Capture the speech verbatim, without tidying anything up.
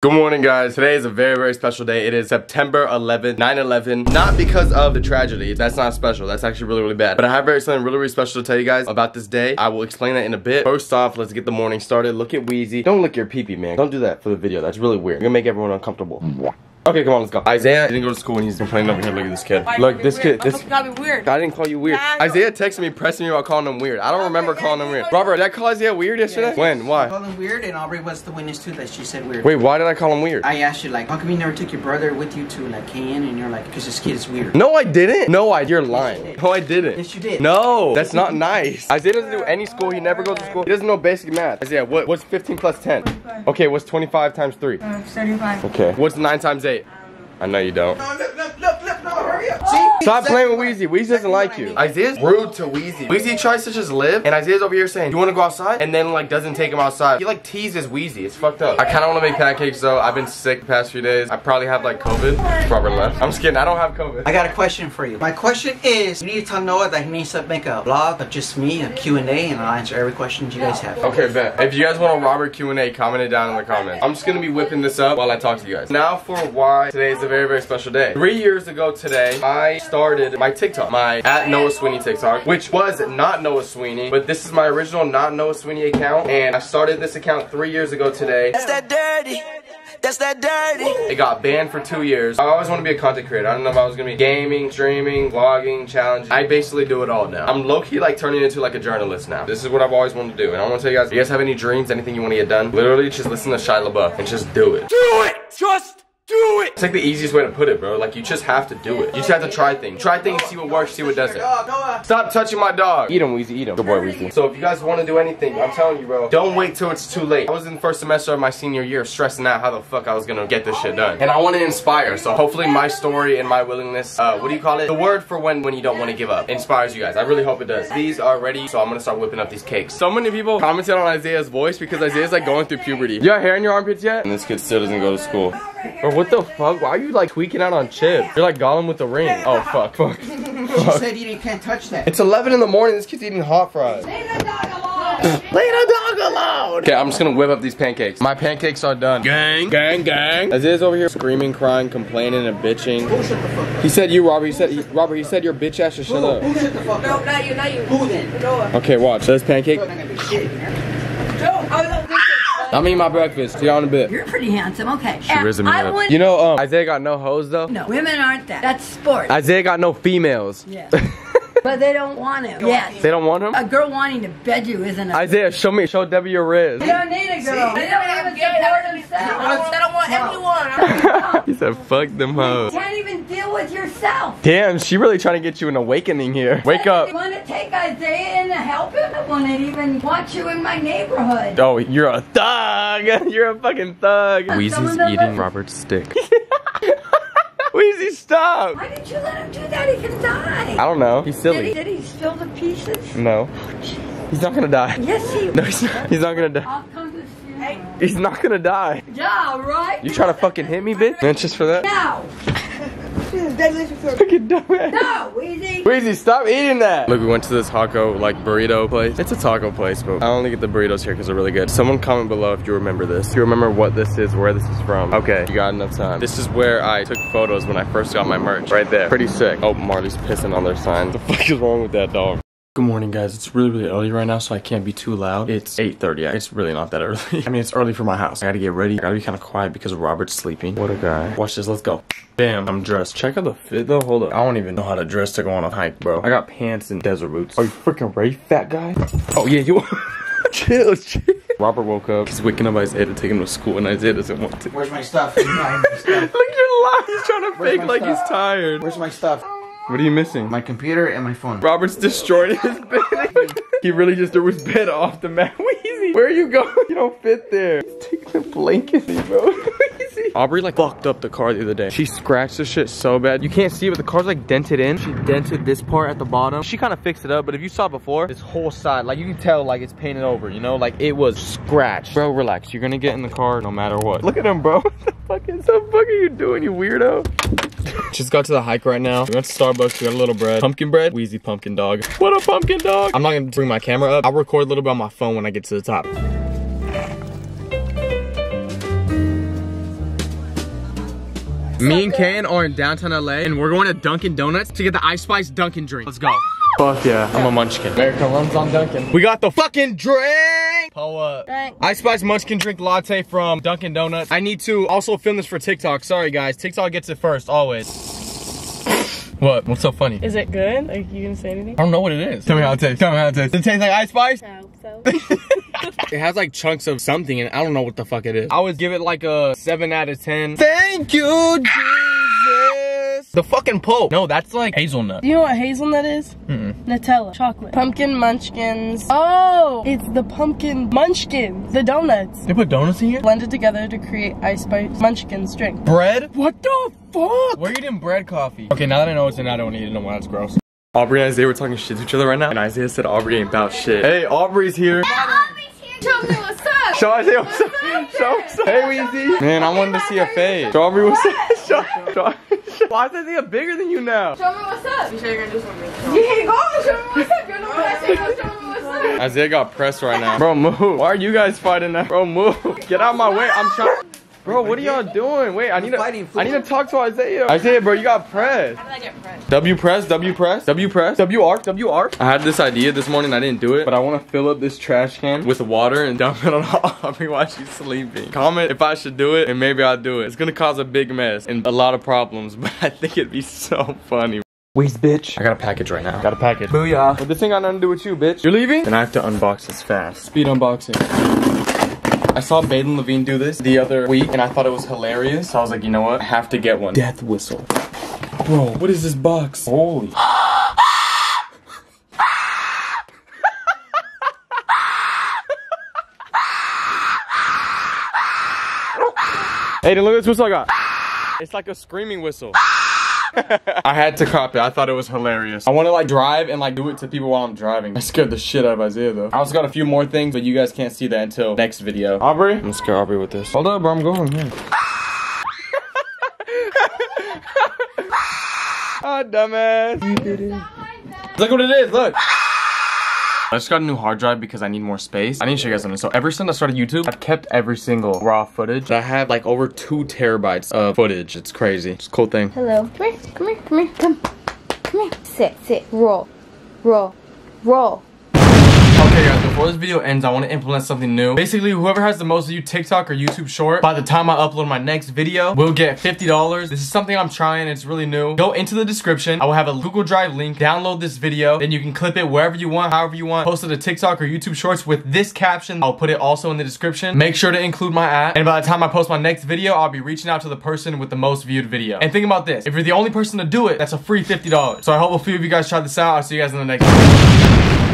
Good morning, guys. Today is a very, very special day. It is September eleventh, nine eleven. Not because of the tragedy. That's not special. That's actually really, really bad. But I have very something really, really special to tell you guys about this day. I will explain that in a bit. First off, let's get the morning started. Look at Wheezy. Don't lick your pee-pee, man. Don't do that for the video. That's really weird. You're gonna make everyone uncomfortable. Okay, come on, let's go. Isaiah didn't go to school and he's complaining over here. Look at this kid. Look, this kid. This gotta be weird. I didn't call you weird. Isaiah texted me, pressing me about calling him weird. I don't remember calling him weird. Robert, did I call Isaiah weird yesterday? When? Why? I called him weird, and Aubrie was the witness too that she said weird. Wait, why did I call him weird? I asked you like, how come you never took your brother with you to like K N? And you're like, because this kid is weird. No, I didn't. No, I. You're lying. No, I didn't. Yes, you did. No, that's not nice. Isaiah doesn't do any school. He never goes to school. He doesn't know basic math. Isaiah, what? What's fifteen plus ten? Okay, what's twenty-five times three? thirty-five. Okay. What's nine times eight? I know you don't. No, look, look, look, look, no, hurry up. See? Stop exactly playing with Wheezy. Wheezy doesn't like you. Isaiah's rude to Wheezy. Wheezy tries to just live, and Isaiah's over here saying, you wanna go outside? And then, like, doesn't take him outside. He, like, teases Wheezy. It's fucked up. I kinda wanna make pancakes, though. I've been sick the past few days. I probably have, like, COVID. Robert left. I'm just kidding. I don't have COVID. I got a question for you. My question is, you need to tell Noah that he needs to make a vlog of just me, a Q and A, and I'll answer every question you guys have. Okay, bet. If you guys want a Robert Q and A, comment it down in the comments. I'm just gonna be whipping this up while I talk to you guys. Now for why today is a very, very special day. Three years ago today, I started my TikTok, my at Noah Sweeney TikTok, which was not Noah Sweeney, but this is my original not Noah Sweeney account, and I started this account three years ago today. That's that dirty. That's that dirty. It got banned for two years. I always want to be a content creator. I don't know if I was going to be gaming, streaming, vlogging, challenging. I basically do it all now. I'm low-key like turning into like a journalist now. This is what I've always wanted to do. And I want to tell you guys, if you guys have any dreams, anything you want to get done, literally just listen to Shia LaBeouf and just do it. Do it! Just do it! It's like the easiest way to put it, bro. Like, you just have to do it. You just have to try things. Try things, see what works, see what doesn't. Stop touching my dog. Eat him, Weezy, eat him. Good boy, Weezy. So if you guys want to do anything, I'm telling you, bro, don't wait till it's too late. I was in the first semester of my senior year stressing out how the fuck I was gonna get this shit done. And I want to inspire, so hopefully my story and my willingness, uh, what do you call it? The word for when, when you don't want to give up inspires you guys. I really hope it does. These are ready, so I'm gonna start whipping up these cakes. So many people commented on Isaiah's voice because Isaiah's like going through puberty. You got hair in your armpits yet? And this kid still doesn't go to school. Bro, what the fuck? Why are you like tweaking out on Chip? You're like Gollum with the ring. Oh, fuck, fuck. She said you can't touch that. It's eleven in the morning. This kid's eating hot fries. Leave the dog alone. Leave the dog alone. Okay, I'm just gonna whip up these pancakes. My pancakes are done. Gang, gang, gang. Isaiah's over here screaming, crying, complaining, and bitching. Who shut the fuck up? He said you, Robert. He said he, Robert. He said your bitch ass should shut up. Who shut the fuck up? No, not you, not you. Who then? Okay, watch. So this pancake. I'm eating my breakfast. See y'all in a bit. You're pretty handsome, okay. She risen me up. You know, um, Isaiah got no hoes though? No, women aren't that. That's sport. Isaiah got no females. Yeah. But they don't want him. Yes. They don't want him? A girl wanting to bed you isn't a... Isaiah, show me, show Debbie your ribs. They don't need a girl. They don't even support themselves. They don't want anyone. He said, fuck them hoes. You can't even deal with yourself. Damn, she really trying to get you an awakening here. Wake up. You want to take Isaiah and help him? I wouldn't even want you in my neighborhood. Oh, you're a thug. You're a fucking thug. Weezy's eating Robert's stick. Weezy, stop! Why did you let him do that? He could die. I don't know. He's silly. Did he, did he spill the pieces? No. Oh, he's not gonna die. Yes, he. No, he's not. He's not gonna die. I'll come to see hey. He's not gonna die. Yeah, right. You trying to fucking hit me, bitch? And just for that? No. Fucking dumbass. No, Weezy. Weezy, stop eating that. Look, we went to this taco like burrito place. It's a taco place, but I only get the burritos here because they're really good. Someone comment below if you remember this. If you remember what this is, where this is from. Okay, you got enough time. This is where I took photos when I first got my merch. Right there. Pretty sick. Oh, Marley's pissing on their sign. What the fuck is wrong with that dog? Good morning, guys. It's really, really early right now, so I can't be too loud. It's eight thirty. It's really not that early. I mean, it's early for my house. I gotta get ready. I gotta be kind of quiet because Robert's sleeping. What a guy. Watch this. Let's go. Bam. I'm dressed. Check out the fit, though. Hold up. I don't even know how to dress to go on a hike, bro. I got pants and desert boots. Are you freaking ready, fat guy? Oh, yeah, you are. Chill, chill. Robert woke up. He's waking up Isaiah to take him to school, and Isaiah doesn't want to. Where's my stuff? Look, you're lying. He's trying to fake like he's tired. Where's my stuff? What are you missing? My computer and my phone. Robert's destroyed his bed. He really just threw his bed off the mat. Weezy, where are you going? You don't fit there. He's taking the blanket, bro. Weezy. Aubrie like fucked up the car the other day. She scratched the shit so bad. You can't see it, but the car's like dented in. She dented this part at the bottom. She kind of fixed it up, but if you saw before, this whole side, like you can tell like it's painted over, you know? Like it was scratched. Bro, relax. You're gonna get in the car no matter what. Look at him, bro. What the fuck is, the fuck are you doing, you weirdo? Just got to the hike right now. We went to Starbucks. We got a little bread. Pumpkin bread. Wheezy pumpkin dog. What a pumpkin dog. I'm not going to bring my camera up. I'll record a little bit on my phone when I get to the top. Me and Kane are in downtown L A and we're going to Dunkin Donuts to get the Ice Spice Dunkin drink. Let's go. Fuck yeah, I'm a munchkin. America runs on Dunkin. We got the fucking drink! Pull up. Drink. Ice Spice Munchkin drink latte from Dunkin Donuts. I need to also film this for TikTok. Sorry guys, TikTok gets it first, always. What? What's so funny? Is it good? Like, you gonna say anything? I don't know what it is. Tell me how it tastes. Tell me how it tastes. Does it taste like Ice Spice? No, so. It has like chunks of something and I don't know what the fuck it is. I would give it like a seven out of ten. Thank you, Jesus. The fucking Pope. No, that's like hazelnut. You know what hazelnut is? Mm-mm. Nutella. Chocolate. Pumpkin munchkins. Oh, it's the pumpkin munchkin. The donuts. They put donuts in here? Blended together to create Ice Spice Munchkin's drink. Bread? What the fuck? We're eating bread coffee. Okay, now that I know it's in, I don't eat it no more. That's gross. Aubrie and Isaiah were talking shit to each other right now. And Isaiah said Aubrie ain't about shit. Hey, Aubrie's here. Hey, Aubrie's here. Show me what's up. Show Isaiah what's up. Show what's up. Hey, Weezy. Man, I wanted to see a fade. Show Aubrie what's up. Show, show, show. Why is Isaiah bigger than you now? Show me what's up. You sure you're gonna do something? You can't go. Show me what's up. You're the one that said go. Show me what's up. Isaiah got pressed right now. Bro, move. Why are you guys fighting now? Bro, move. Get out of my way. I'm trying. Bro, what are y'all doing? Wait, I need to I need to talk to Isaiah. Isaiah, bro, you got pressed. How did I get pressed? W press, W press, W press, W arc, W arc. I had this idea this morning, I didn't do it, but I want to fill up this trash can with water and dump it on Aubrie while she's sleeping. Comment if I should do it, and maybe I'll do it. It's gonna cause a big mess and a lot of problems, but I think it'd be so funny. Waste, bitch. I got a package right now. Got a package. Booyah. But this thing got nothing to do with you, bitch. You're leaving? And I have to unbox this fast. Speed unboxing. I saw Baylen Levine do this the other week, and I thought it was hilarious. So I was like, you know what? I have to get one. Death whistle. Bro, what is this box? Holy. Hey, look at this whistle I got. It's like a screaming whistle. I had to cop it. I thought it was hilarious. I want to like drive and like do it to people while I'm driving. I scared the shit out of Isaiah though. I also got a few more things, but you guys can't see that until next video. Aubrie, I'm gonna scare Aubrie with this. Hold up, bro. I'm going here. Oh, dumbass. Look what it is. Look. I just got a new hard drive because I need more space. I need to show you guys something. So ever since I started YouTube, I've kept every single raw footage. I have like over two terabytes of footage. It's crazy. It's a cool thing. Hello. Come here. Come here. Come here. Come. Come here. Sit. Sit. Roll. Roll. Roll. Okay guys, before this video ends, I want to implement something new. Basically, whoever has the most of you TikTok or YouTube short, by the time I upload my next video, will get fifty dollars. This is something I'm trying, it's really new. Go into the description, I will have a Google Drive link, download this video, then you can clip it wherever you want, however you want, post it to TikTok or YouTube shorts with this caption. I'll put it also in the description. Make sure to include my app, and by the time I post my next video, I'll be reaching out to the person with the most viewed video. And think about this, if you're the only person to do it, that's a free fifty dollars. So I hope a few of you guys try this out. I'll see you guys in the next video.